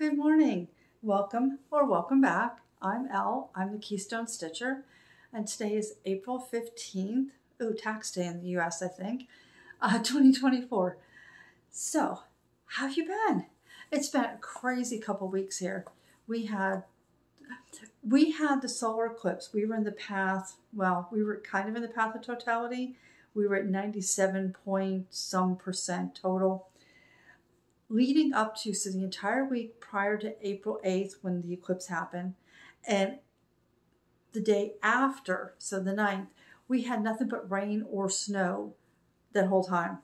Good morning. Welcome or welcome back. I'm Elle. I'm the Keystone Stitcher. And today is April 15th. Oh, tax day in the US, I think. 2024. So, how have you been? It's been a crazy couple weeks here. We had the solar eclipse. We were in the path, well, we were kind of in the path of totality. We were at 97% total. Leading up to, so the entire week prior to April 8th when the eclipse happened, and the day after, so the 9th, we had nothing but rain or snow that whole time.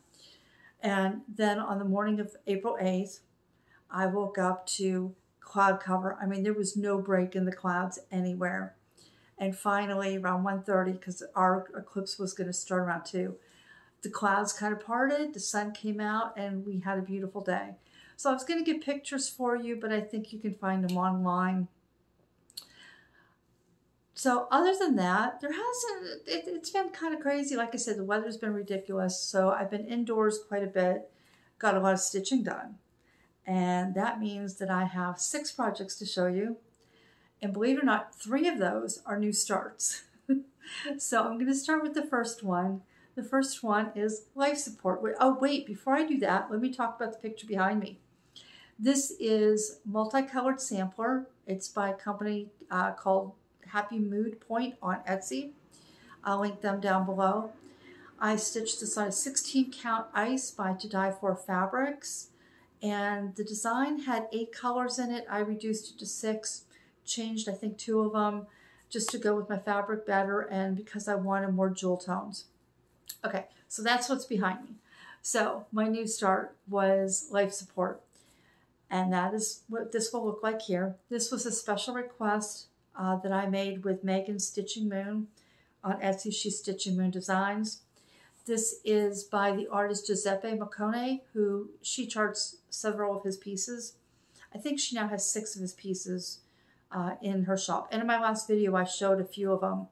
And then on the morning of April 8th, I woke up to cloud cover. I mean, there was no break in the clouds anywhere. And finally, around 1:30, because our eclipse was going to start around 2, the clouds kind of parted, the sun came out, and we had a beautiful day. So I was going to get pictures for you, but I think you can find them online. So other than that, there hasn't, it's been kind of crazy. Like I said, the weather's been ridiculous. So I've been indoors quite a bit, got a lot of stitching done. And that means that I have 6 projects to show you. And believe it or not, 3 of those are new starts. So I'm going to start with the first one. The first one is life support. Oh wait, before I do that, let me talk about the picture behind me. This is multicolored sampler. It's by a company called Happy Mood Point on Etsy. I'll link them down below. I stitched the size 16 count ice by To Die For Fabrics, and the design had 8 colors in it. I reduced it to 6, changed I think 2 of them just to go with my fabric better and because I wanted more jewel tones. Okay, so that's what's behind me. So my new start was life support, and that is what this will look like here. This was a special request that I made with Megan Stitching Moon on Etsy. She's Stitching Moon Designs. This is by the artist Giuseppe Miconi, who she charts several of his pieces. I think she now has 6 of his pieces in her shop. And in my last video, I showed a few of them.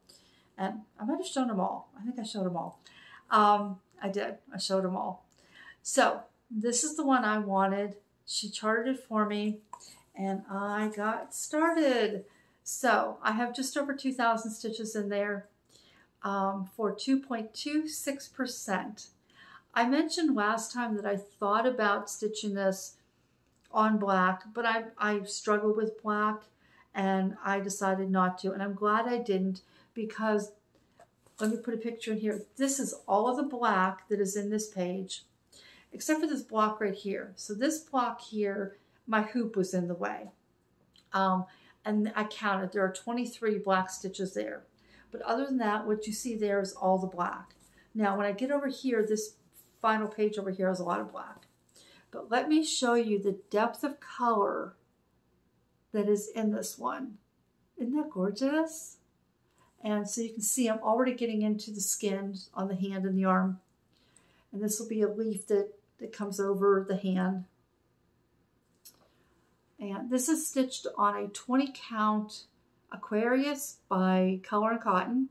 And I might have shown them all. I think I showed them all. I did. I showed them all. So this is the one I wanted. She charted it for me, and I got started. So I have just over 2,000 stitches in there for 2.26%. I mentioned last time that I thought about stitching this on black, but I struggled with black and I decided not to. And I'm glad I didn't, because let me put a picture in here. This is all of the black that is in this page, except for this block right here. So this block here, my hoop was in the way. And I counted, there are 23 black stitches there. But other than that, what you see there is all the black. Now, when I get over here, this final page over here is a lot of black. But let me show you the depth of color that is in this one. Isn't that gorgeous? And so you can see I'm already getting into the skin on the hand and the arm. And this will be a leaf that comes over the hand. And this is stitched on a 20 count Aquarius by Color and Cotton.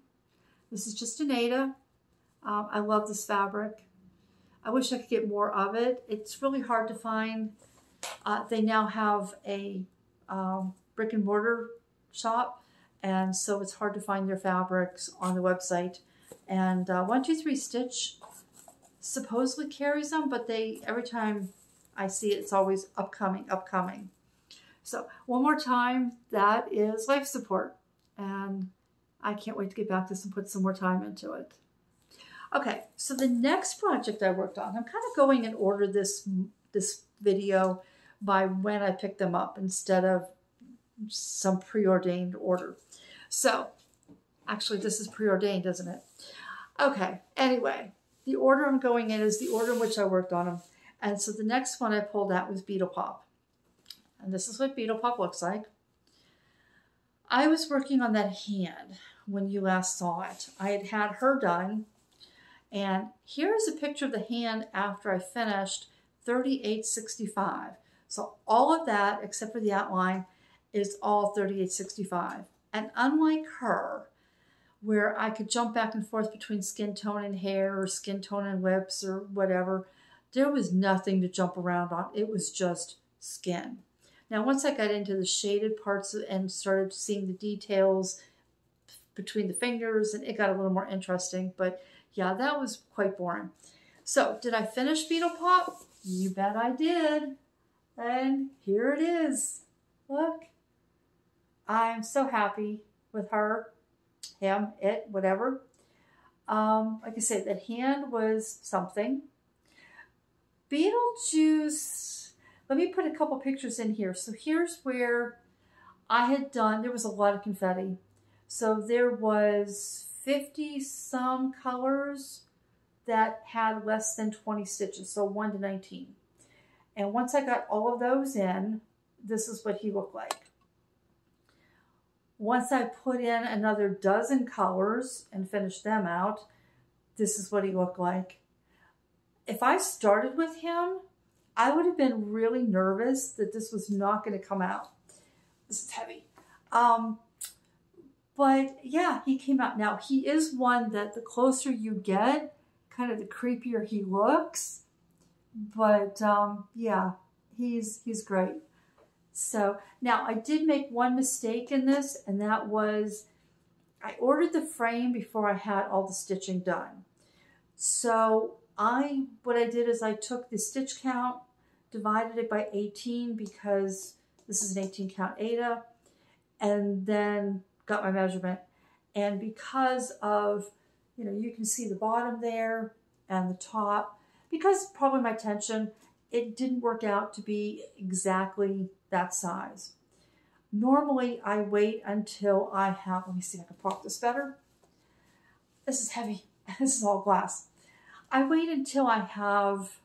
This is just an Ada. I love this fabric. I wish I could get more of it. It's really hard to find. They now have a brick and mortar shop, and so it's hard to find their fabrics on the website. And 123 Stitch supposedly carries them, but they, every time I see it, it's always upcoming, upcoming. So one more time, that is life support. And I can't wait to get back to this and put some more time into it. Okay, so the next project I worked on, I'm kind of going in order this video by when I picked them up instead of some preordained order. So actually this is preordained, isn't it? Okay, anyway, the order I'm going in is the order in which I worked on them. And so the next one I pulled out was Beetle Pop. And this is what Beetle Pop looks like. I was working on that hand when you last saw it. I had her done. And here's a picture of the hand after I finished, 3865. So all of that, except for the outline, is all 3865. And unlike her, where I could jump back and forth between skin tone and hair or skin tone and lips or whatever, there was nothing to jump around on. It was just skin. Now, once I got into the shaded parts and started seeing the details between the fingers, and it got a little more interesting, but yeah, that was quite boring. So did I finish Beetle Pop? You bet I did. And here it is. Look, I'm so happy with her, him, it, whatever. Like I said, that hand was something. Beetlejuice, let me put a couple pictures in here. So here's where I had done, there was a lot of confetti. So there was 50 some colors that had less than 20 stitches, so 1 to 19. And once I got all of those in, this is what he looked like. Once I put in another dozen colors and finished them out, this is what he looked like. If I started with him, I would have been really nervous that this was not going to come out. This is heavy. But yeah, he came out. Now, he is one that the closer you get, kind of the creepier he looks. But yeah, he's great. So now I did make one mistake in this, and that was I ordered the frame before I had all the stitching done. So what I did is I took the stitch count, divided it by 18 because this is an 18 count Aida, and then got my measurement. And because of, you know, you can see the bottom there and the top, because probably my tension, it didn't work out to be exactly that size. Normally I wait until I have, let me see if I can pop this better. This is heavy, this is all glass. I wait until I have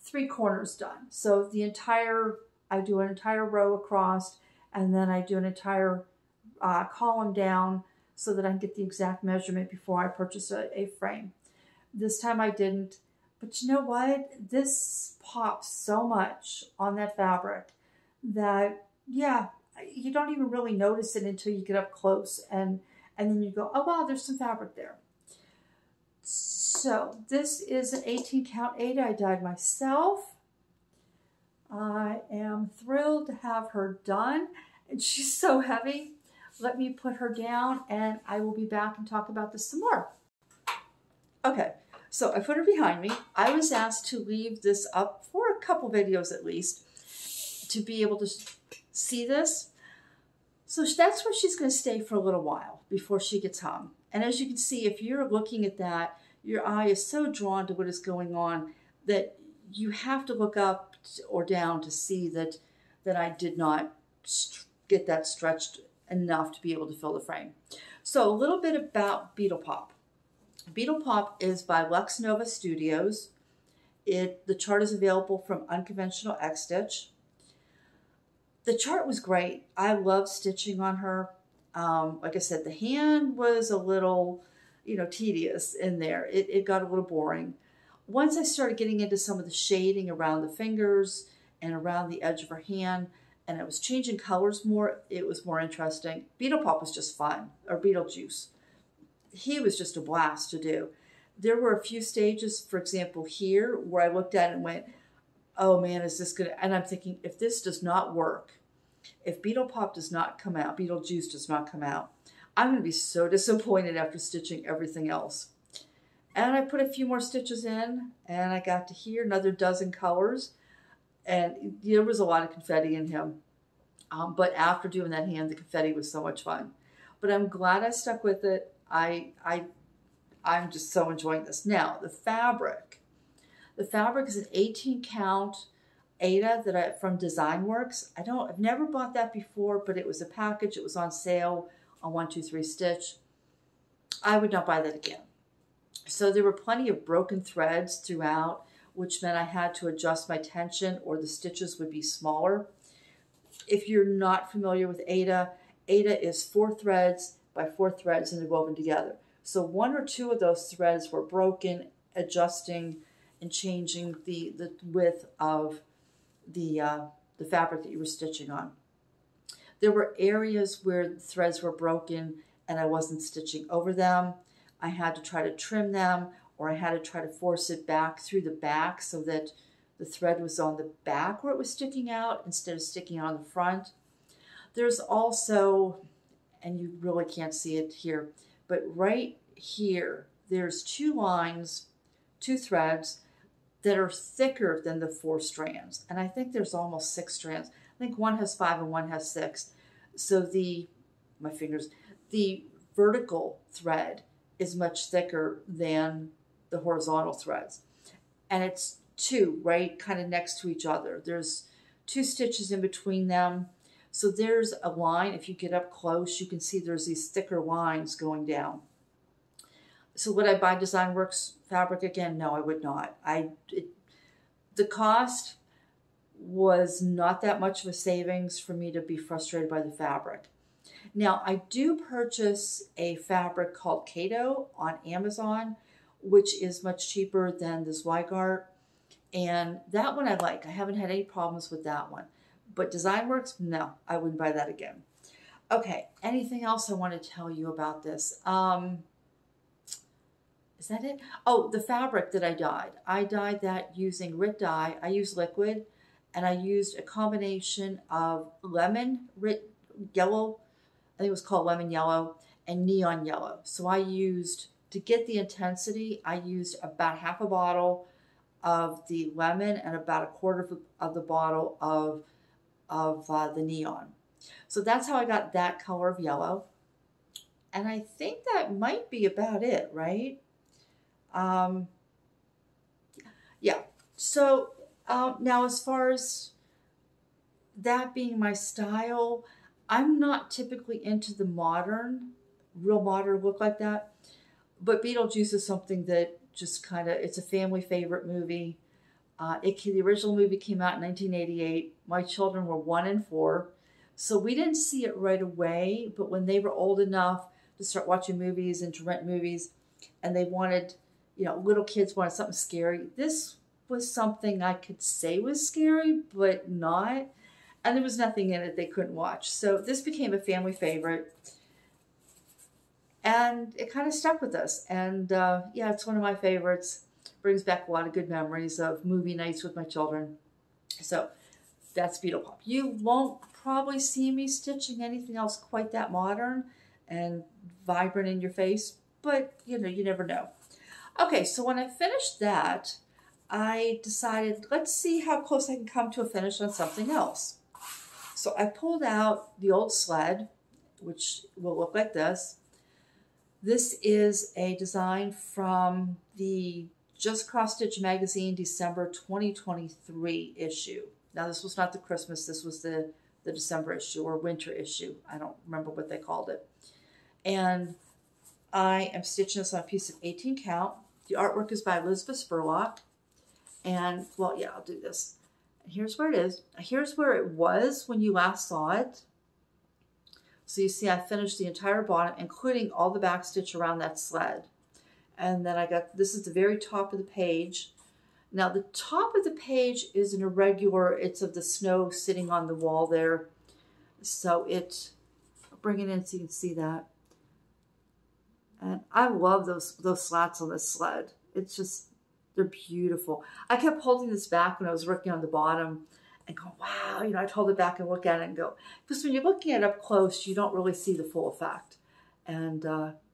3 corners done. So the entire, I do an entire row across, and then I do an entire column down so that I can get the exact measurement before I purchase a frame. This time I didn't. But you know what? This pops so much on that fabric that, yeah, you don't even really notice it until you get up close, and then you go, oh wow, there's some fabric there. So this is an 18 count Aida I dyed myself. I am thrilled to have her done, and she's so heavy. Let me put her down and I will be back and talk about this some more. Okay. So I put her behind me. I was asked to leave this up for a couple videos at least to be able to see this. So that's where she's going to stay for a little while before she gets home. And as you can see, if you're looking at that, your eye is so drawn to what is going on that you have to look up or down to see that I did not get that stretched enough to be able to fill the frame. So a little bit about Beetle Pop. Beetle Pop is by Lux Nova Studios. The chart is available from Unconventional X Stitch. The chart was great. I love stitching on her. Like I said, the hand was a little, you know, tedious in there. It got a little boring. Once I started getting into some of the shading around the fingers and around the edge of her hand, and I was changing colors more, it was more interesting. Beetle Pop was just fun, or Beetlejuice. He was just a blast to do. There were a few stages, for example, here where I looked at it and went, oh man, is this gonna, and I'm thinking, if this does not work, if Beetle Pop does not come out, Beetlejuice does not come out, I'm gonna be so disappointed after stitching everything else. And I put a few more stitches in, and I got to here, another dozen colors, and there was a lot of confetti in him. But after doing that hand, the confetti was so much fun. But I'm glad I stuck with it. I'm just so enjoying this. Now, the fabric. The fabric is an 18 count Aida that from Design Works. I've never bought that before, but it was a package. It was on sale on 123 Stitch. I would not buy that again. So there were plenty of broken threads throughout, which meant I had to adjust my tension or the stitches would be smaller. If you're not familiar with Aida, Aida is 4 threads by 4 threads and they're woven together. So 1 or 2 of those threads were broken, adjusting and changing the width of the fabric that you were stitching on. There were areas where the threads were broken and I wasn't stitching over them. I had to try to trim them, or I had to try to force it back through the back so that the thread was on the back where it was sticking out instead of sticking out on the front. There's also, and you really can't see it here, but right here, there's two lines, two threads that are thicker than the four strands. And I think there's almost six strands. I think one has five and one has six. So the vertical thread is much thicker than the horizontal threads. And it's two, right, kind of next to each other. There's two stitches in between them. So there's a line. If you get up close, you can see there's these thicker lines going down. So would I buy Design Works fabric again? No, I would not. The cost was not that much of a savings for me to be frustrated by the fabric. Now, I do purchase a fabric called Caydo on Amazon, which is much cheaper than the Zweigart. And that one I like. I haven't had any problems with that one. But Design Works, no, I wouldn't buy that again. Okay, anything else I want to tell you about this? Is that it? Oh, the fabric that I dyed. I dyed that using Rit dye. I used liquid, and I used a combination of lemon, Rit yellow, I think it was called lemon yellow, and neon yellow. So I used, to get the intensity, I used about half a bottle of the lemon and about a quarter of the bottle of the neon. So that's how I got that color of yellow. And I think that might be about it, right? Yeah. So now as far as that being my style, I'm not typically into the modern, real modern look like that. But Beetlejuice is something that just kind of, it's a family favorite movie. The original movie came out in 1988. My children were 1 and 4. So we didn't see it right away, but when they were old enough to start watching movies and to rent movies, and they wanted, you know, little kids wanted something scary. This was something I could say was scary, but not. And there was nothing in it they couldn't watch. So this became a family favorite. And it kind of stuck with us. And yeah, it's one of my favorites. Brings back a lot of good memories of movie nights with my children. So that's Beetlepop. You won't probably see me stitching anything else quite that modern and vibrant in your face, but you know, you never know. Okay, so when I finished that, I decided, let's see how close I can come to a finish on something else. So I pulled out the old sled, which will look like this. This is a design from the Just Cross Stitch Magazine, December 2023 issue. Now, this was not the Christmas. This was the December issue or winter issue. I don't remember what they called it. And I am stitching this on a piece of 18 count. The artwork is by Elizabeth Spurlock. And, well, yeah, I'll do this. Here's where it is. Here's where it was when you last saw it. So you see I finished the entire bottom, including all the back stitch around that sled. And then I got, this is the very top of the page. Now the top of the page is an irregular, it's of the snow sitting on the wall there. So it, I'll bring it in so you can see that. And I love those slats on this sled. It's just, they're beautiful. I kept holding this back when I was working on the bottom and go, wow, you know, I'd hold it back and look at it and go, because when you're looking at it up close, you don't really see the full effect. And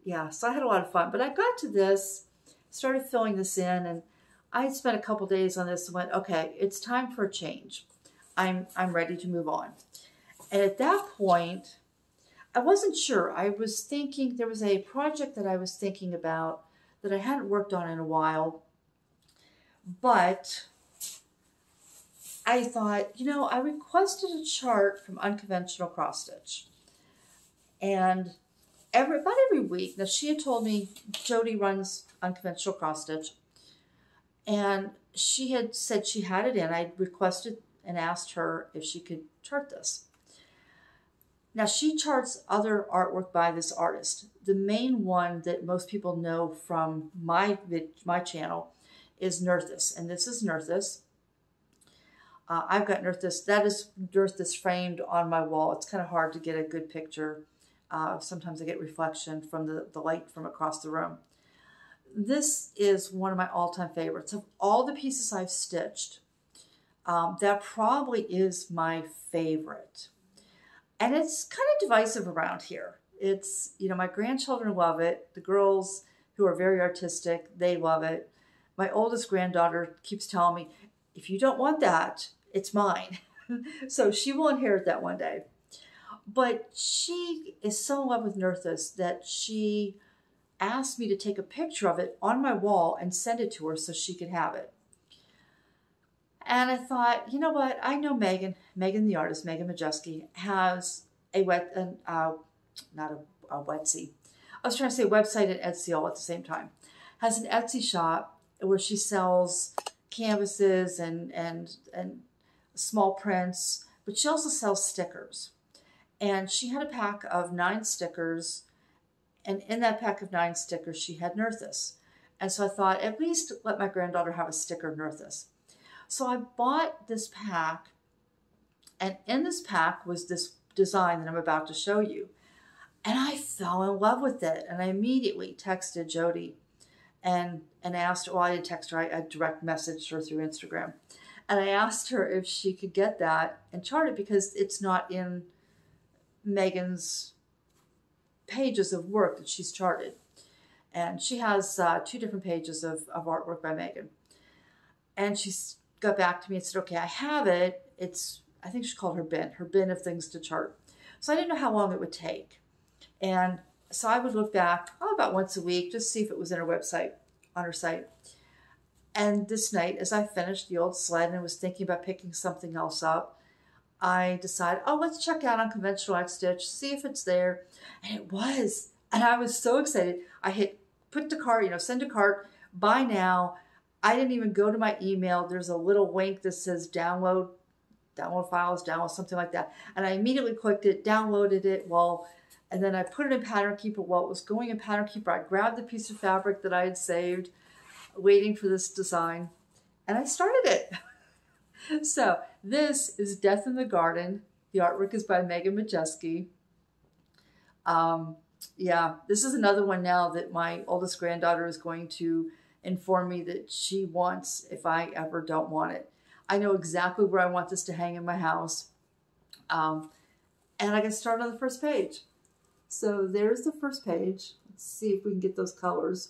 yeah, so I had a lot of fun, but I got to this, started filling this in, and I spent a couple days on this and went, okay, it's time for a change. I'm ready to move on. And at that point, I wasn't sure. I was thinking, there was a project that I was thinking about that I hadn't worked on in a while, but I thought, you know, I requested a chart from Unconventional Cross Stitch. And about every week, now she had told me, Jody runs Unconventional Cross Stitch, and she had said she had it in. I requested and asked her if she could chart this. Now she charts other artwork by this artist. The main one that most people know from my channel is Nerthus, and this is Nerthus. I've got Nerthus. That is Nerthus framed on my wall. It's kind of hard to get a good picture. Sometimes I get reflection from the light from across the room. This is one of my all-time favorites. Of all the pieces I've stitched, That probably is my favorite. And it's kind of divisive around here. It's, you know, my grandchildren love it. The girls who are very artistic, they love it. My oldest granddaughter keeps telling me, if you don't want that, it's mine. So she will inherit that one day. But she is so in love with Nerthus that she asked me to take a picture of it on my wall and send it to her so she could have it. And I thought, you know what? I know Megan, the artist, Megan Majewski, has a website and Etsy all at the same time. Has an Etsy shop where she sells canvases and small prints, but she also sells stickers. And she had a pack of 9 stickers, and in that pack of 9 stickers, she had Nerthus. And so I thought, at least let my granddaughter have a sticker of Nerthus. So I bought this pack, and in this pack was this design that I'm about to show you. And I fell in love with it, and I immediately texted Jody and asked her, well, I didn't text her, I direct messaged her through Instagram. And I asked her if she could get that and chart it because it's not in Megan's pages of work that she's charted. And she has 2 different pages of artwork by Megan. And she got back to me and said, okay, I have it. It's, I think she called her bin of things to chart. So I didn't know how long it would take. And so I would look back about once a week, just see if it was in her website, on her site. And this night, as I finished the old sled and was thinking about picking something else up, I decided, oh, let's check out Unconventional X Stitch, see if it's there. And it was. And I was so excited. I hit put to cart, you know, send to cart, buy now. I didn't even go to my email. There's a little link that says download files, download something like that. And I immediately clicked it, downloaded it. Well, and then I put it in Pattern Keeper. While it was going in Pattern Keeper, I grabbed the piece of fabric that I had saved, waiting for this design, and I started it. So this is Death in the Garden. The artwork is by Megan Majewski. Yeah, this is another one now that my oldest granddaughter is going to inform me that she wants if I ever don't want it. I know exactly where I want this to hang in my house. And I can start on the first page. So there's the first page. Let's see if we can get those colors.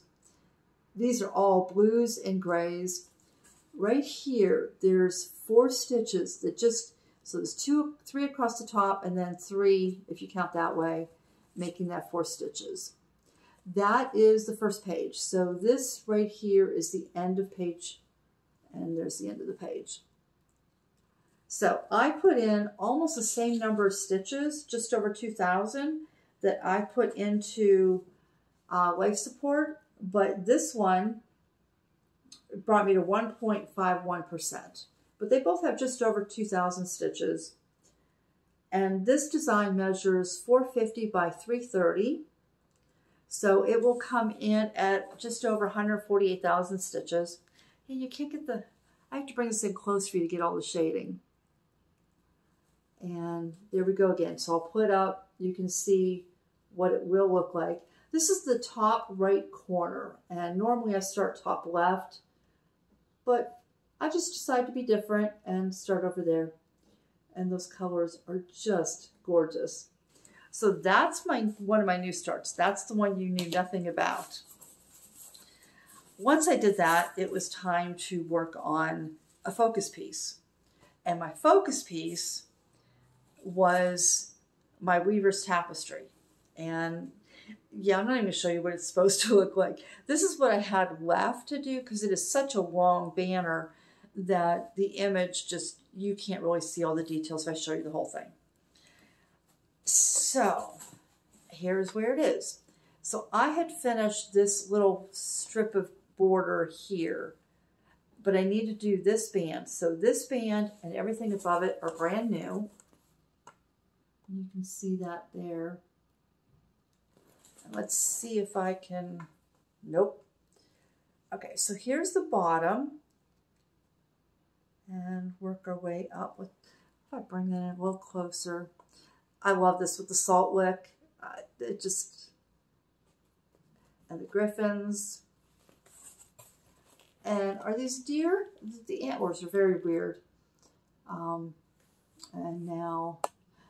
These are all blues and grays. Right here, there's 4 stitches that just, so there's 2, 3 across the top, and then 3, if you count that way, making that 4 stitches. That is the first page. So this right here is the end of page, and there's the end of the page. So I put in almost the same number of stitches, just over 2,000, that I put into life support. But this one brought me to 1.51%. But they both have just over 2,000 stitches. And this design measures 450 by 330. So it will come in at just over 148,000 stitches. And you can't get the, I have to bring this in close for you to get all the shading. And there we go again. So I'll put up, you can see what it will look like. This is the top right corner, and normally I start top left, but I just decided to be different and start over there. And those colors are just gorgeous. So that's one of my new starts. That's the one you knew nothing about. Once I did that, it was time to work on a focus piece. And my focus piece was my Weaver's Tapestry. And yeah, I'm not even going to show you what it's supposed to look like. This is what I had left to do because it is such a long banner that the image just, you can't really see all the details if I show you the whole thing. So here's where it is. So I had finished this little strip of border here, but I need to do this band. So this band and everything above it are brand new. You can see that there. Let's see if I can, nope. Okay, so here's the bottom. And work our way up with, if I bring that in a little closer. I love this with the salt lick. It just, and the griffins. And are these deer? The antlers are very weird. And now,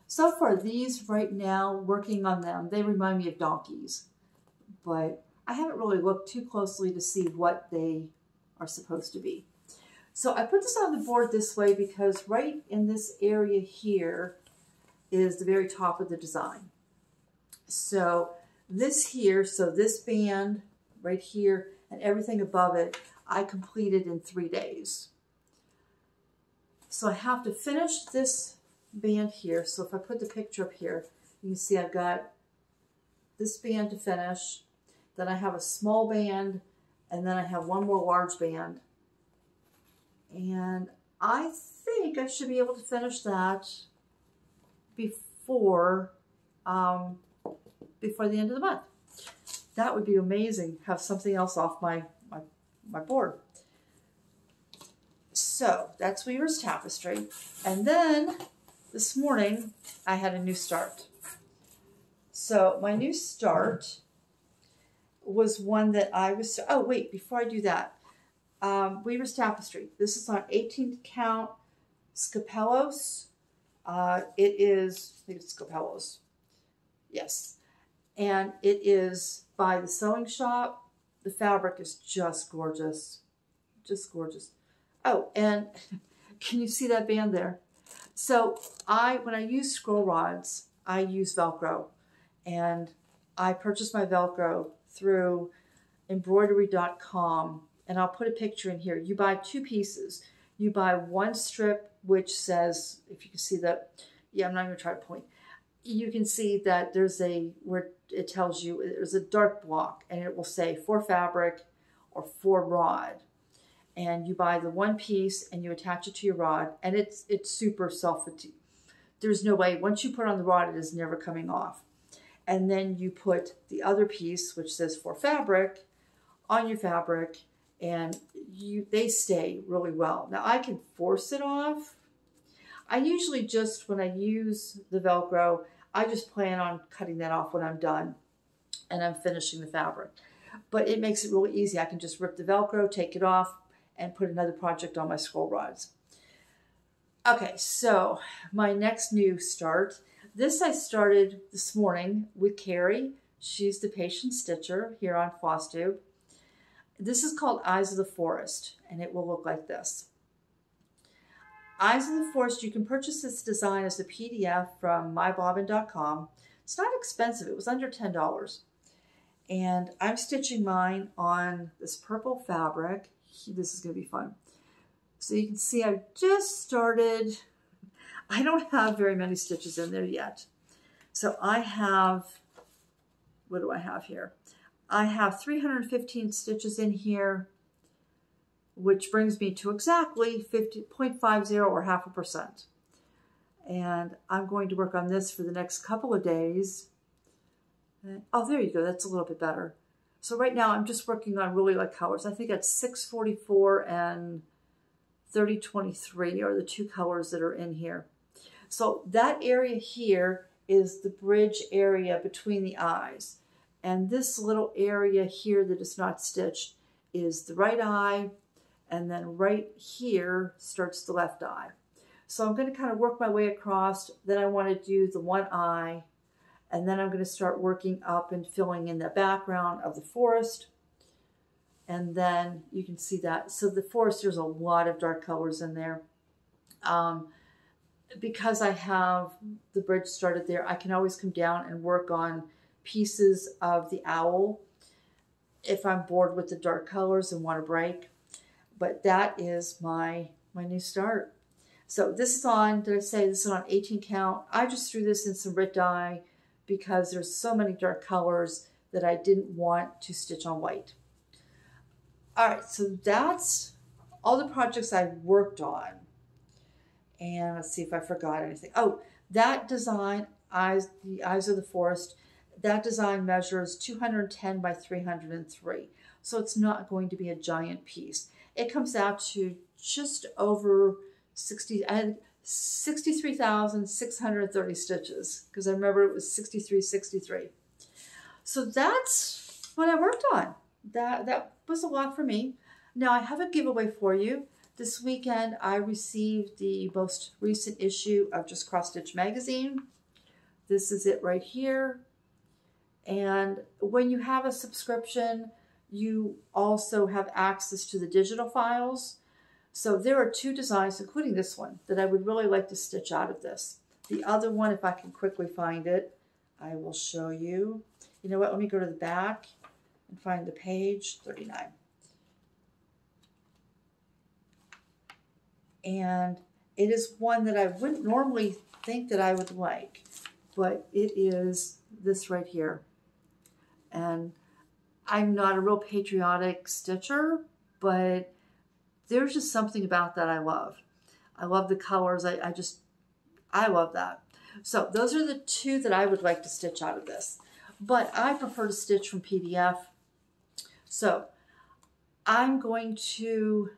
so far these right now, working on them, they remind me of donkeys, but I haven't really looked too closely to see what they are supposed to be. So I put this on the board this way because right in this area here is the very top of the design. So this here, so this band right here and everything above it, I completed in 3 days. So I have to finish this band here. So if I put the picture up here, you can see I've got this band to finish. Then I have a small band, and then I have one more large band. And I think I should be able to finish that before the end of the month. That would be amazing, have something else off my board. So that's Weaver's Tapestry. And then this morning I had a new start. So my new start was one that I was, oh wait, before I do that, Weaver's Tapestry. This is on 18 count Scapellos. It is, I think it's Scapellos. Yes. And it is by the Sewing Shop. The fabric is just gorgeous. Just gorgeous. Oh, and can you see that band there? So when I use scroll rods, I use Velcro. And I purchased my Velcro through embroidery.com. And I'll put a picture in here. You buy two pieces. You buy one strip, which says, if you can see that, yeah, I'm not going to try to point. You can see that there's a, where it tells you, there's a dark block, and it will say for fabric or for rod. And you buy the one piece and you attach it to your rod, and it's super self-fatigue. There's no way, once you put on the rod, it is never coming off. And then you put the other piece, which says for fabric, on your fabric, and they stay really well. Now I can force it off. I usually just, when I use the Velcro, I just plan on cutting that off when I'm done and I'm finishing the fabric. But it makes it really easy. I can just rip the Velcro, take it off, and put another project on my scroll rods. Okay, so my next new start. This I started this morning with Carrie. She's the patient stitcher here on FlossTube. This is called Eyes of the Forest, and it will look like this. Eyes of the Forest, you can purchase this design as a PDF from mybobbin.com. It's not expensive. It was under $10. And I'm stitching mine on this purple fabric. This is going to be fun. So you can see I've just started. I don't have very many stitches in there yet. So I have, what do I have here? I have 315 stitches in here, which brings me to exactly 50.50 or 0.5%. And I'm going to work on this for the next couple of days. Oh, there you go. That's a little bit better. So right now I'm just working on really light colors. I think that's 644 and 3023 are the two colors that are in here. So that area here is the bridge area between the eyes. And this little area here that is not stitched is the right eye, and then right here starts the left eye. So I'm going to kind of work my way across, then I want to do the one eye, and then I'm going to start working up and filling in the background of the forest. And then you can see that. So the forest, there's a lot of dark colors in there. Because I have the bridge started there, I can always come down and work on pieces of the owl if I'm bored with the dark colors and want a break. But that is my new start. So this is on, did I say this is on 18 count? I just threw this in some Rit dye because there's so many dark colors that I didn't want to stitch on white. All right, so that's all the projects I worked on. And let's see if I forgot anything. Oh, that design, the Eyes of the Forest, that design measures 210 by 303. So it's not going to be a giant piece. It comes out to just over 63,630 stitches, because I remember it was 6363. So that's what I worked on. That was a lot for me. Now I have a giveaway for you. This weekend, I received the most recent issue of Just Cross Stitch Magazine. This is it right here. And when you have a subscription, you also have access to the digital files. So there are two designs, including this one, that I would really like to stitch out of this. The other one, if I can quickly find it, I will show you. You know what? Let me go to the back and find the page 39. And it is one that I wouldn't normally think that I would like, but it is this right here. And I'm not a real patriotic stitcher, but there's just something about that I love. I love the colors. I love that. So those are the two that I would like to stitch out of this, but I prefer to stitch from PDF. So I'm going to,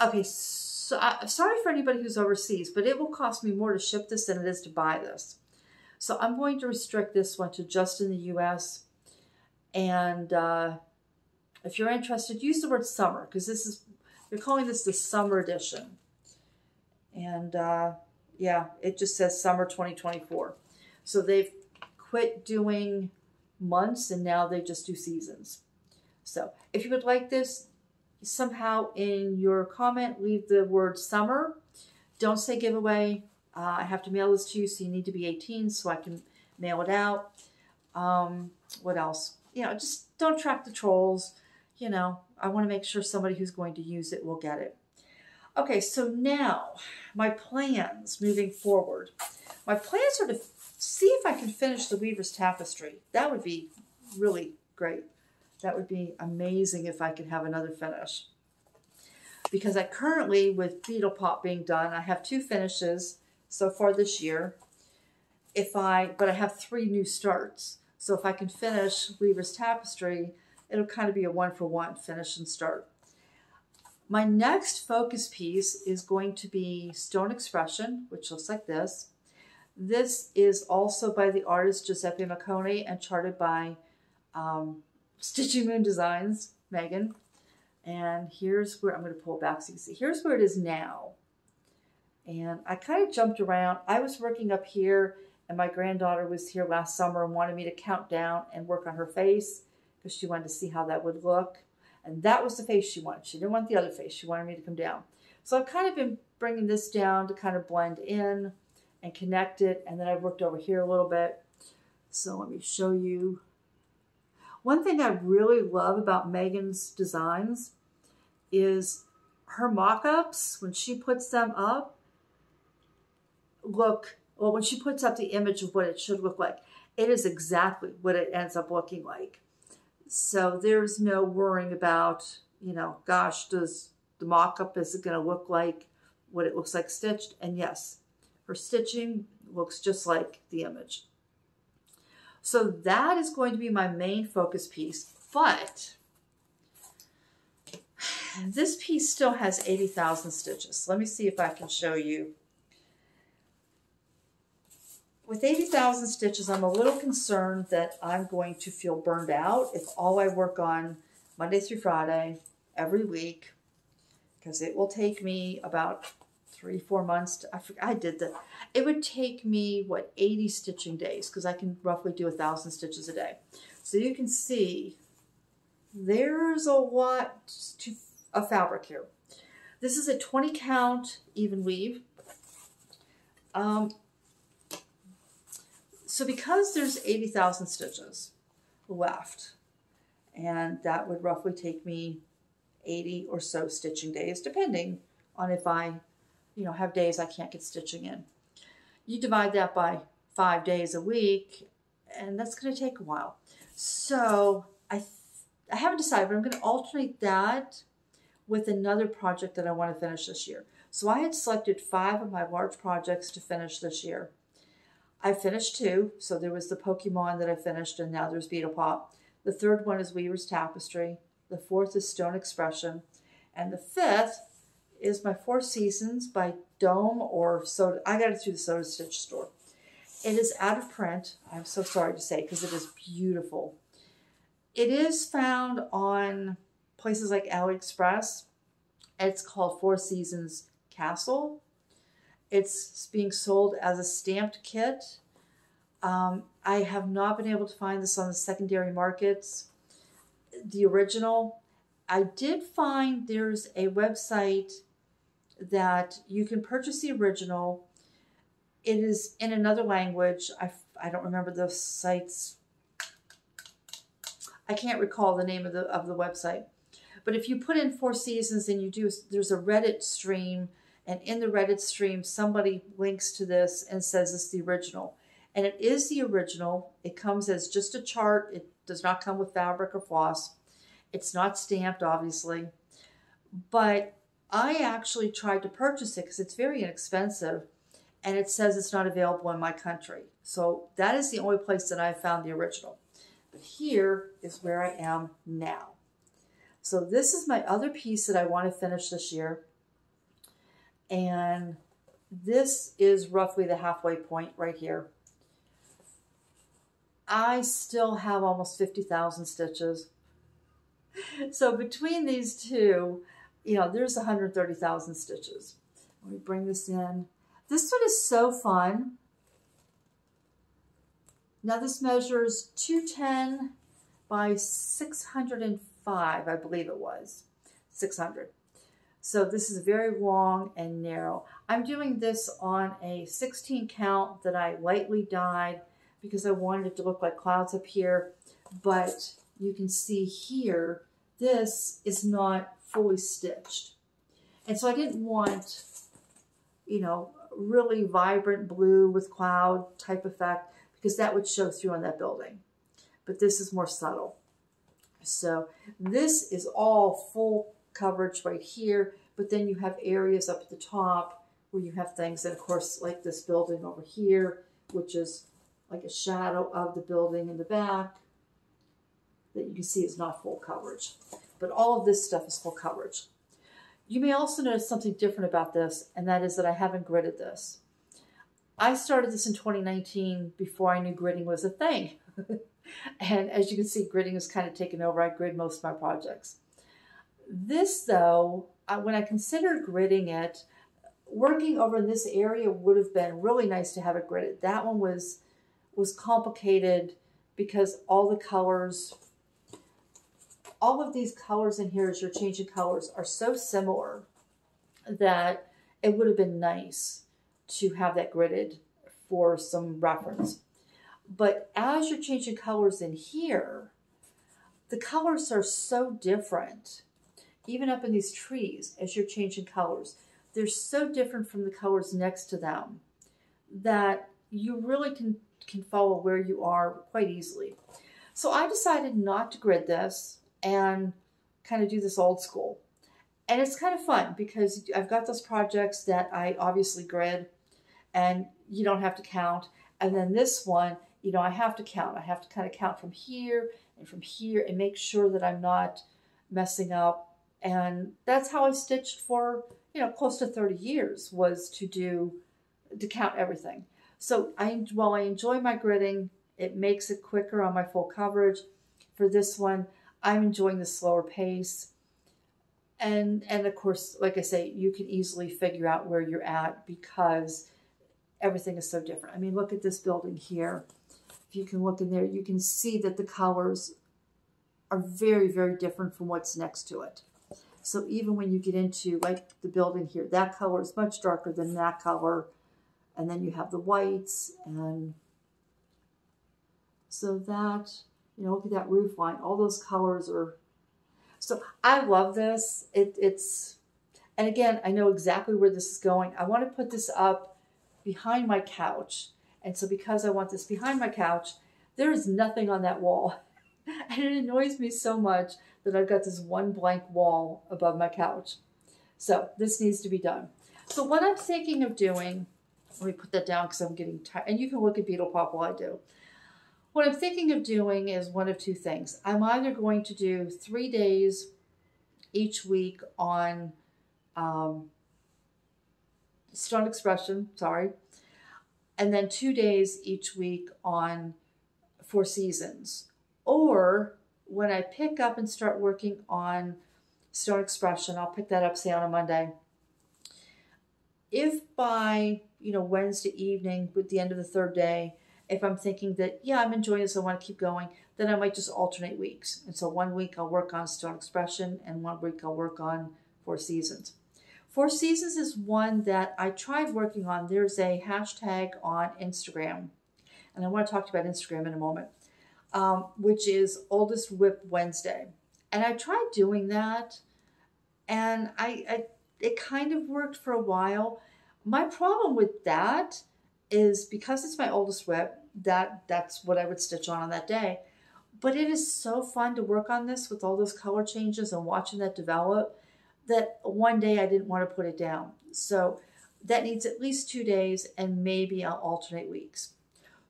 okay, so sorry for anybody who's overseas, but it will cost me more to ship this than it is to buy this. So I'm going to restrict this one to just in the US. And if you're interested, use the word summer, because this is, they're calling this the summer edition. And yeah, it just says summer 2024. So they've quit doing months and now they just do seasons. So if you would like this, somehow in your comment, leave the word summer. Don't say giveaway. I have to mail this to you, so you need to be 18 so I can mail it out. What else? You know, just don't attract the trolls. You know, I want to make sure somebody who's going to use it will get it. Okay, so now my plans moving forward. My plans are to see if I can finish the Weaver's Tapestry. That would be really great. That would be amazing if I could have another finish. Because I currently, with Beetle Pop being done, I have two finishes so far this year. But I have three new starts. So if I can finish Weaver's Tapestry, it'll kind of be a one-for-one finish and start. My next focus piece is going to be Stone Expression, which looks like this. This is also by the artist Giuseppe Miconi and charted by Stitching Moon Designs, Megan. And here's where I'm going to pull back so you can see. Here's where it is now. And I kind of jumped around. I was working up here, and my granddaughter was here last summer and wanted me to count down and work on her face because she wanted to see how that would look. And that was the face she wanted. She didn't want the other face. She wanted me to come down. So I've kind of been bringing this down to kind of blend in and connect it. And then I've worked over here a little bit. So let me show you. One thing I really love about Megan's designs is her mock-ups, when she puts them up, when she puts up the image of what it should look like, it is exactly what it ends up looking like. So there's no worrying about, you know, gosh, does the mock-up, is it going to look like what it looks like stitched? And yes, her stitching looks just like the image. So that is going to be my main focus piece, but this piece still has 80,000 stitches. Let me see if I can show you. With 80,000 stitches, I'm a little concerned that I'm going to feel burned out if all I work on Monday through Friday every week, because it will take me about 3-4 months to, I did that. It would take me, what, 80 stitching days, because I can roughly do 1,000 stitches a day. So you can see there's a lot of fabric here. This is a 20 count even weave. So because there's 80,000 stitches left, and that would roughly take me 80 or so stitching days, depending on if I, you know, have days I can't get stitching in. You divide that by 5 days a week, and that's going to take a while. So I haven't decided, but I'm going to alternate that with another project that I want to finish this year. So I had selected 5 of my large projects to finish this year. I finished 2. So there was the Pokemon that I finished, and now there's Beetle Pop. The 3rd one is Weaver's Tapestry. The 4th is Stone Expression. And the 5th is my Four Seasons by Dome or Soda. I got it through the Soda Stitch store. It is out of print, I'm so sorry to say, because it is beautiful. It is found on places like AliExpress, It's called Four Seasons Castle. It's being sold as a stamped kit. I have not been able to find this on the secondary markets, the original. I did find there's a website that you can purchase the original. It is in another language. I don't remember the site's. I can't recall the name of the website. But if you put in Four Seasons and you do, there's a Reddit stream, and in the Reddit stream, somebody links to this and says it's the original. And it is the original. It comes as just a chart. It does not come with fabric or floss. It's not stamped, obviously. But I actually tried to purchase it because it's very inexpensive, and it says it's not available in my country. So that is the only place that I found the original. But here is where I am now. So this is my other piece that I want to finish this year. And this is roughly the halfway point right here. I still have almost 50,000 stitches. So between these two, you know, there's 130,000 stitches. Let me bring this in. This one is so fun. Now this measures 210 by 605, I believe it was, 600. So this is very long and narrow. I'm doing this on a 16 count that I lightly dyed because I wanted it to look like clouds up here. But you can see here, this is not fully stitched. And so I didn't want, you know, really vibrant blue with cloud type effect, because that would show through on that building. But this is more subtle. So this is all full coverage right here, but then you have areas up at the top where you have things that, of course, like this building over here, which is like a shadow of the building in the back that you can see is not full coverage. But all of this stuff is full coverage. You may also notice something different about this, and that is that I haven't gridded this. I started this in 2019 before I knew gridding was a thing. And as you can see, gridding has kind of taken over. I grid most of my projects. This though, when I considered gridding it, working over in this area would have been really nice to have it gridded. That one was complicated because all the colors, all of these colors in here as you're changing colors are so similar that it would have been nice to have that gridded for some reference. But as you're changing colors in here, the colors are so different. Even up in these trees, as you're changing colors, they're so different from the colors next to them that you really can follow where you are quite easily. So I decided not to grid this and kind of do this old school. And it's kind of fun because I've got those projects that I obviously grid, and you don't have to count. And then this one, you know, I have to count. I have to kind of count from here and make sure that I'm not messing up. And that's how I stitched for, you know, close to 30 years, was to count everything. So while I enjoy my gridding, it makes it quicker on my full coverage. For this one, I'm enjoying the slower pace. And of course, like I say, you can easily figure out where you're at because everything is so different. I mean, look at this building here. If you can look in there, you can see that the colors are very, very different from what's next to it. So even when you get into like the building here, that color is much darker than that color. And then you have the whites. And so that, you know, look at that roof line. All those colors are. So I love this. It's, and again, I know exactly where this is going. I want to put this up behind my couch. And so because I want this behind my couch, there is nothing on that wall. And it annoys me so much that I've got this one blank wall above my couch. So this needs to be done. So what I'm thinking of doing, let me put that down because I'm getting tired. And you can look at Beetle Pop while I do. What I'm thinking of doing is one of two things. I'm either going to do 3 days each week on Stone Expression, sorry, and then 2 days each week on Four Seasons. Or when I pick up and start working on Stone Expression. I'll pick that up, say, on a Monday. If by, you know, Wednesday evening, with the end of the third day, if I'm thinking that, yeah, I'm enjoying this, I want to keep going, then I might just alternate weeks. And so one week I'll work on Stone Expression and one week I'll work on Four Seasons. Four Seasons is one that I tried working on. There's a hashtag on Instagram, and I want to talk to you about Instagram in a moment, which is Oldest Whip Wednesday. And I tried doing that, and it kind of worked for a while. My problem with that is because it's my oldest whip, that's what I would stitch on that day. But it is so fun to work on this with all those color changes and watching that develop, that one day I didn't want to put it down. So that needs at least 2 days, and maybe I'll alternate weeks.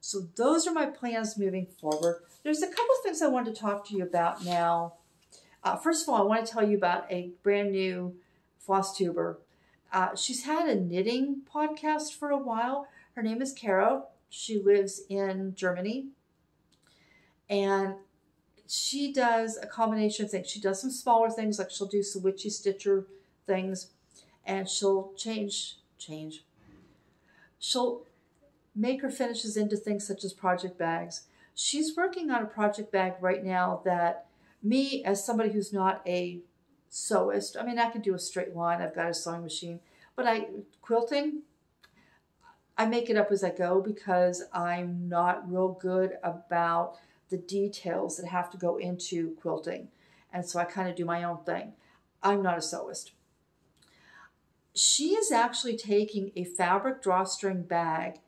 So those are my plans moving forward. There's a couple of things I wanted to talk to you about now. First of all, I want to tell you about a brand new FlossTuber. She's had a knitting podcast for a while. Her name is Caro. She lives in Germany, and she does a combination of things. She does some smaller things, like she'll do some witchy stitcher things, and she'll change. She'll make her finishes into things such as project bags. She's working on a project bag right now that me, as somebody who's not a sewist, I mean, I can do a straight line. I've got a sewing machine, but quilting, I make it up as I go, because I'm not real good about the details that have to go into quilting. And so I kind of do my own thing. I'm not a sewist. She is actually taking a fabric drawstring bag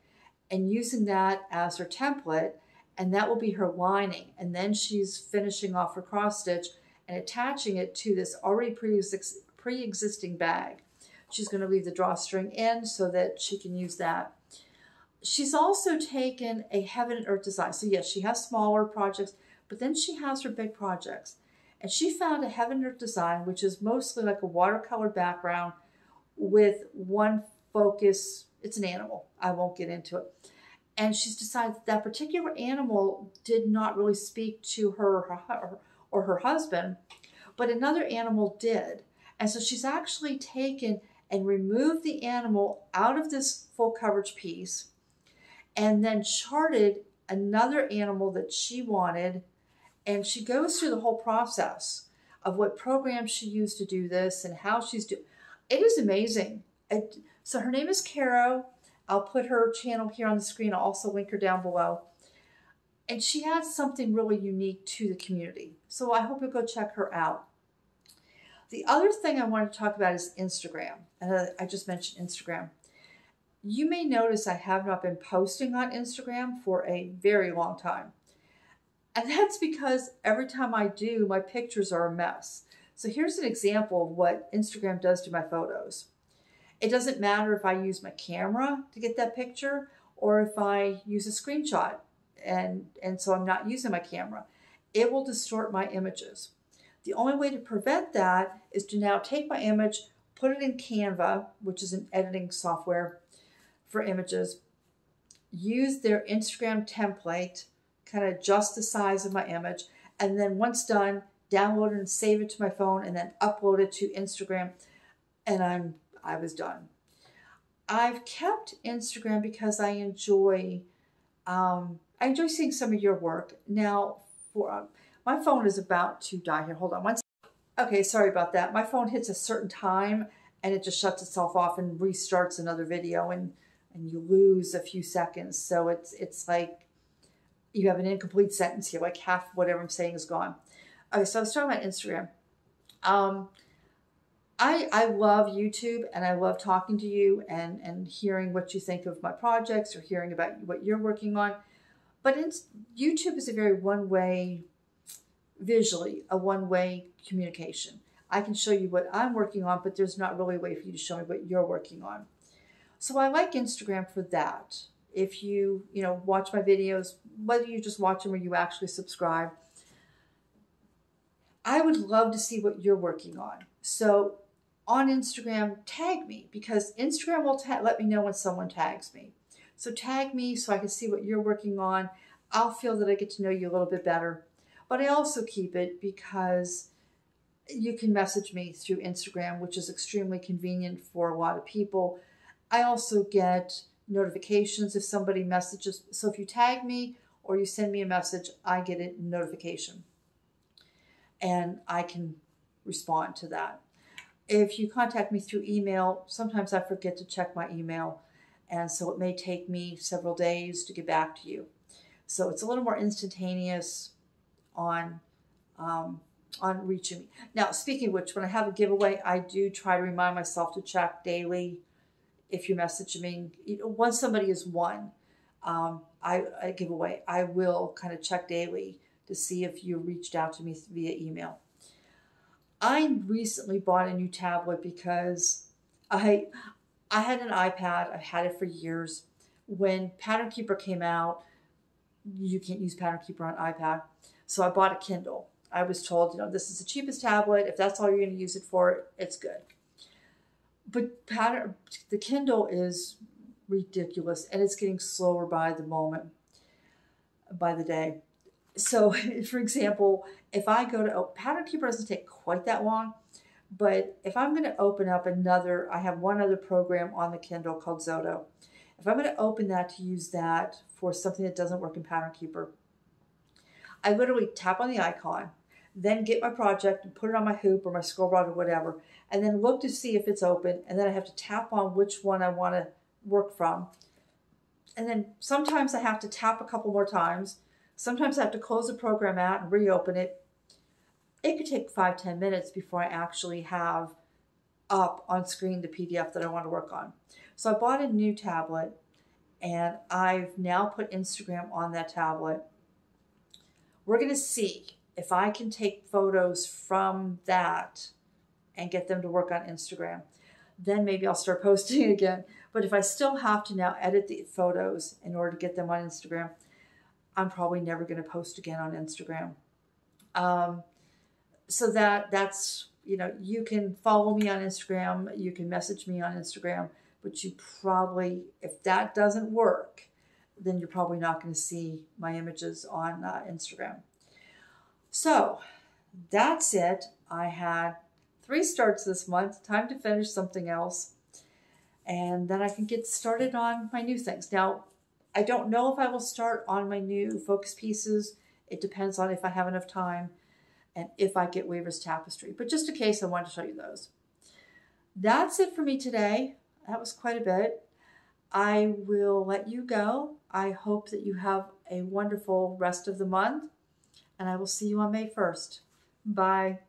and using that as her template, and that will be her lining. And then she's finishing off her cross stitch and attaching it to this already pre-existing bag. She's going to leave the drawstring in so that she can use that. She's also taken a heaven and earth design. So yes, she has smaller projects, but then she has her big projects. And she found a heaven and earth design, which is mostly like a watercolor background with one focus. It's an animal. I won't get into it. And she's decided that particular animal did not really speak to her or her husband, but another animal did. And so she's actually taken and removed the animal out of this full coverage piece, and then charted another animal that she wanted. And she goes through the whole process of what program she used to do this and how she's doing. It is amazing. So her name is Caro. I'll put her channel here on the screen. I'll also link her down below. And she adds something really unique to the community. So I hope you'll go check her out. The other thing I want to talk about is Instagram. And I just mentioned Instagram. You may notice I have not been posting on Instagram for a very long time. And that's because every time I do, my pictures are a mess. So here's an example of what Instagram does to my photos. It doesn't matter if I use my camera to get that picture or if I use a screenshot, and so I'm not using my camera. It will distort my images. The only way to prevent that is to now take my image, put it in Canva, which is an editing software for images, use their Instagram template, kind of adjust the size of my image, and then once done, download it and save it to my phone, and then upload it to Instagram, and I was done. I've kept Instagram because I enjoy seeing some of your work. Now, my phone is about to die here. Hold on one second. Okay, sorry about that. My phone hits a certain time and it just shuts itself off and restarts another video, and you lose a few seconds. So it's like you have an incomplete sentence here, like half whatever I'm saying is gone. Okay, so I was talking about Instagram. I love YouTube, and I love talking to you and hearing what you think of my projects or hearing about what you're working on. But YouTube is a very one-way, visually, a one-way communication. I can show you what I'm working on, but there's not really a way for you to show me what you're working on. So I like Instagram for that. If you know, watch my videos, whether you just watch them or you actually subscribe, I would love to see what you're working on. So on Instagram, tag me, because Instagram will let me know when someone tags me. So tag me so I can see what you're working on. I'll feel that I get to know you a little bit better. But I also keep it because you can message me through Instagram, which is extremely convenient for a lot of people. I also get notifications if somebody messages. So if you tag me or you send me a message, I get a notification and I can respond to that. If you contact me through email, sometimes I forget to check my email. And so it may take me several days to get back to you. So it's a little more instantaneous on reaching me. Now, speaking of which, when I have a giveaway, I do try to remind myself to check daily if you're messaging me. Once somebody has won a giveaway, I will kind of check daily to see if you reached out to me via email. I recently bought a new tablet because I had an iPad. I've had it for years. When Pattern Keeper came out, you can't use Pattern Keeper on iPad. So I bought a Kindle. I was told, you know, this is the cheapest tablet. If that's all you're going to use it for, it's good. But the Kindle is ridiculous, and it's getting slower by the moment, by the day. So, for example, if I go to Pattern Keeper doesn't take quite that long, but if I'm going to open up another, I have one other program on the Kindle called Zoto. If I'm going to open that to use that for something that doesn't work in Pattern Keeper, I literally tap on the icon, then get my project and put it on my hoop or my scroll rod or whatever, and then look to see if it's open, and then I have to tap on which one I want to work from. And then sometimes I have to tap a couple more times. Sometimes I have to close the program out and reopen it. It could take 5-10 minutes before I actually have up on screen the PDF that I want to work on. So I bought a new tablet, and I've now put Instagram on that tablet. We're going to see if I can take photos from that and get them to work on Instagram. Then maybe I'll start posting again. But if I still have to now edit the photos in order to get them on Instagram, I'm probably never going to post again on Instagram. So that's, you know, you can follow me on Instagram. You can message me on Instagram. But you probably, if that doesn't work, then you're probably not going to see my images on Instagram. So that's it. I had 3 starts this month. Time to finish something else. And then I can get started on my new things. Now, I don't know if I will start on my new focus pieces. It depends on if I have enough time and if I get Weaver's Tapestry. But just in case, I wanted to show you those. That's it for me today. That was quite a bit. I will let you go. I hope that you have a wonderful rest of the month, and I will see you on May 1st. Bye.